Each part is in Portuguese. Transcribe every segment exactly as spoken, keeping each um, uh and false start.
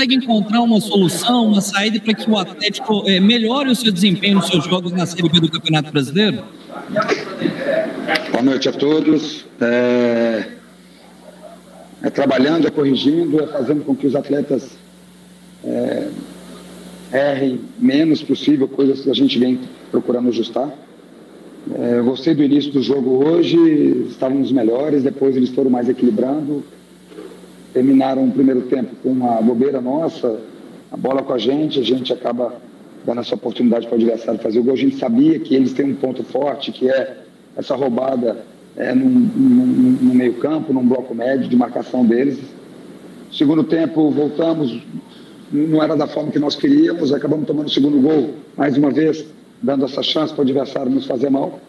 consegue encontrar uma solução, uma saída para que o Atlético é, melhore o seu desempenho nos seus jogos na Série B do Campeonato Brasileiro? Boa noite a todos. É, é trabalhando, é corrigindo, é fazendo com que os atletas é, errem menos possível, coisas que a gente vem procurando ajustar. É, eu gostei do início do jogo hoje, estávamos melhores, depois eles foram mais equilibrando. Terminaram o primeiro tempo com uma bobeira nossa, a bola com a gente, a gente acaba dando essa oportunidade para o adversário fazer o gol. A gente sabia que eles têm um ponto forte, que é essa roubada é, no, no, no meio campo, num bloco médio de marcação deles. Segundo tempo, voltamos, não era da forma que nós queríamos, acabamos tomando o segundo gol, mais uma vez, dando essa chance para o adversário nos fazer mal.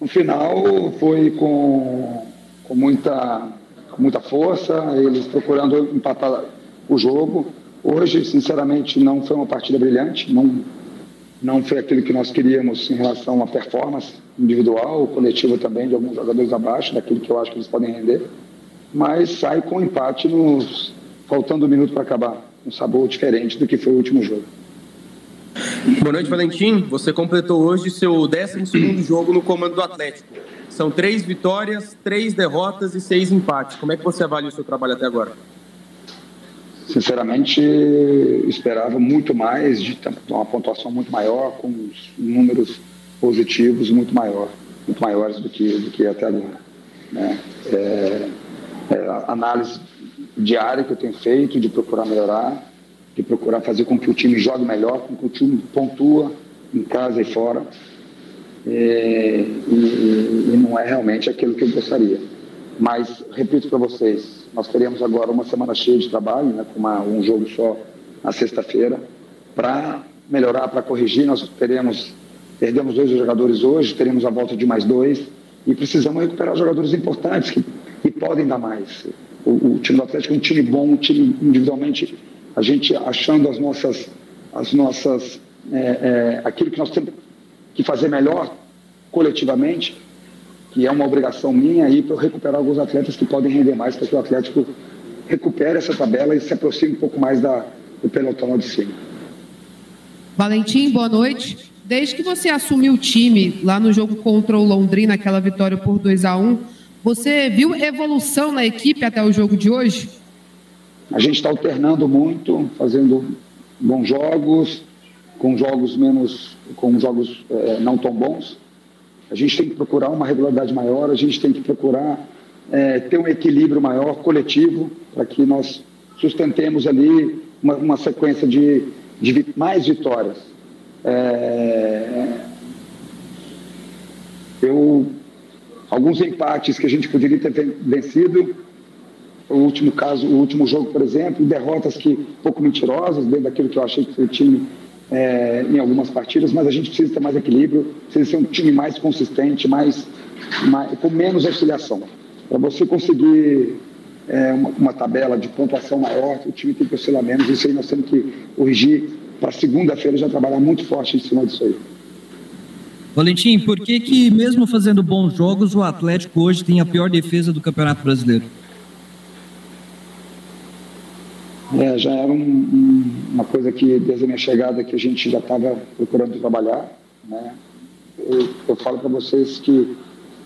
No final, foi com, com muita... muita força, eles procurando empatar o jogo. Hoje, sinceramente, não foi uma partida brilhante, não, não foi aquilo que nós queríamos em relação à performance individual, coletiva também, de alguns jogadores abaixo, daquilo que eu acho que eles podem render, mas sai com empate, nos, faltando um minuto para acabar, um sabor diferente do que foi o último jogo. Boa noite, Valentim. Você completou hoje seu décimo segundo jogo no comando do Atlético. São três vitórias, três derrotas e seis empates. Como é que você avalia o seu trabalho até agora? Sinceramente, esperava muito mais, de uma pontuação muito maior, com números positivos muito maior, muito maiores do que, do que até agora. Né? É, é a análise diária que eu tenho feito, de procurar melhorar, de procurar fazer com que o time jogue melhor, com que o time pontua em casa e fora. E, e, e não é realmente aquilo que eu gostaria. Mas, repito para vocês, nós teremos agora uma semana cheia de trabalho, né, com uma, um jogo só na sexta-feira, para melhorar, para corrigir. Nós teremos, perdemos dois jogadores hoje, teremos a volta de mais dois, e precisamos recuperar jogadores importantes que, que podem dar mais. O, o time do Atlético é um time bom, um time individualmente... A gente achando as nossas, as nossas é, é, aquilo que nós temos que fazer melhor coletivamente, que é uma obrigação minha, aí para eu recuperar alguns atletas que podem render mais, para que o Atlético recupere essa tabela e se aproxime um pouco mais da, do pelotão lá de cima. Valentim, boa noite. Desde que você assumiu o time lá no jogo contra o Londrina, aquela vitória por dois a um, você viu evolução na equipe até o jogo de hoje? A gente está alternando muito, fazendo bons jogos, com jogos menos, com jogos é, não tão bons. A gente tem que procurar uma regularidade maior, a gente tem que procurar é, ter um equilíbrio maior, coletivo, para que nós sustentemos ali uma, uma sequência de, de mais vitórias. É... Eu... Alguns empates que a gente poderia ter vencido, o último caso, o último jogo, por exemplo, derrotas que pouco mentirosas, dentro daquilo que eu achei que foi o time é, em algumas partidas, mas a gente precisa ter mais equilíbrio, precisa ser um time mais consistente, mais, mais, com menos oscilação. Para você conseguir é, uma, uma tabela de pontuação maior, o time tem que oscilar menos, isso aí nós temos que corrigir para segunda-feira, já trabalhar muito forte em cima disso aí. Valentim, por que que mesmo fazendo bons jogos, o Atlético hoje tem a pior defesa do Campeonato Brasileiro? É, já era um, um, uma coisa que, desde a minha chegada, que a gente já estava procurando trabalhar. Né? Eu, eu falo para vocês que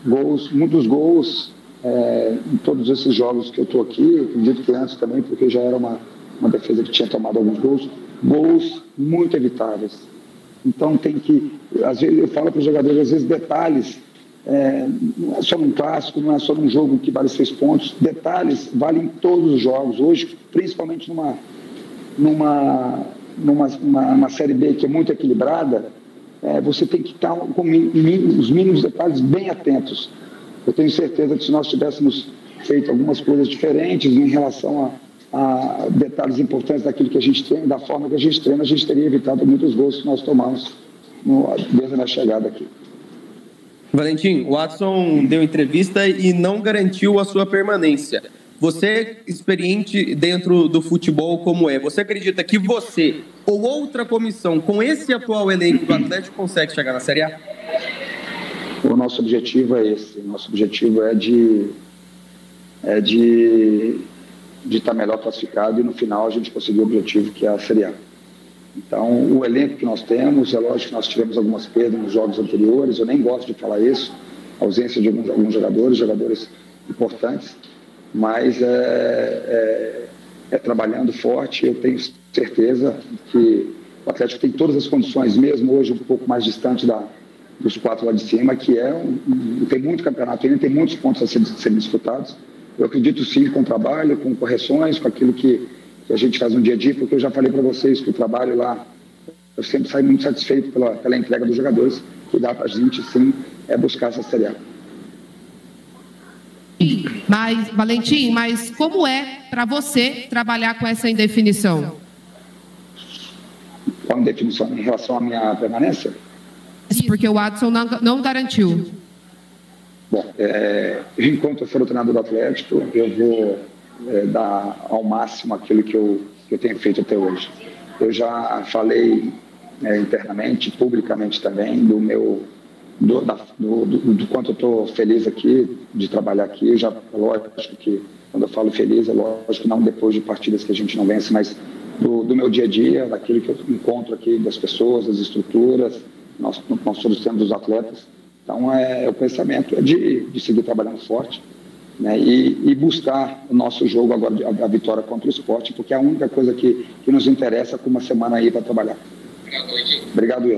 gols, muitos gols é, em todos esses jogos que eu estou aqui, eu acredito que antes também, porque já era uma, uma defesa que tinha tomado alguns gols, gols muito evitáveis. Então tem que, às vezes, eu falo para os jogadores, às vezes detalhes, é, não é só num clássico, não é só num jogo que vale seis pontos, detalhes valem em todos os jogos hoje, principalmente numa, numa, numa uma, uma Série B que é muito equilibrada. É, você tem que estar com min, min, os mínimos detalhes bem atentos. Eu tenho certeza que se nós tivéssemos feito algumas coisas diferentes em relação a, a detalhes importantes daquilo que a gente treina, da forma que a gente treina, a gente teria evitado muitos gols que nós tomamos no, desde a minha chegada aqui. Valentim, o Watson deu entrevista e não garantiu a sua permanência. Você, experiente dentro do futebol como é, você acredita que você ou outra comissão, com esse atual elenco do Atlético, consegue chegar na Série A? O nosso objetivo é esse. O nosso objetivo é de, é de de estar melhor classificado, e no final a gente conseguiu o objetivo, que é a Série A. Então, o elenco que nós temos, é lógico que nós tivemos algumas perdas nos jogos anteriores, eu nem gosto de falar isso, a ausência de alguns, alguns jogadores, jogadores importantes, mas é, é, é trabalhando forte. Eu tenho certeza que o Atlético tem todas as condições, mesmo hoje um pouco mais distante da, dos quatro lá de cima, que é um, um, tem muito campeonato ainda, tem muitos pontos a serem ser disputados. Eu acredito sim, com trabalho, com correções, com aquilo que, que a gente faz no dia a dia, porque eu já falei para vocês que o trabalho lá, eu sempre saio muito satisfeito pela, pela entrega dos jogadores, que dá para a gente sim é buscar essa Série A. Mas, Valentim, mas como é para você trabalhar com essa indefinição? Qual indefinição? Em relação à minha permanência? Isso, porque o Watson não, não garantiu. Bom, é, enquanto eu for o treinador do Atlético, eu vou é, dar ao máximo aquilo que eu, que eu tenho feito até hoje. Eu já falei é, internamente, publicamente também, do meu... Do, da, do, do, do quanto eu estou feliz aqui, de trabalhar aqui. Já, lógico que quando eu falo feliz, é lógico que não depois de partidas que a gente não vence, mas do, do meu dia a dia, daquilo que eu encontro aqui, das pessoas, das estruturas, nós, nós todos temos os atletas. Então, é, o pensamento é de, de seguir trabalhando forte, né, e, e buscar o nosso jogo agora, a, a vitória contra o Esporte, porque é a única coisa que, que nos interessa com uma semana aí para trabalhar. Obrigado, Will.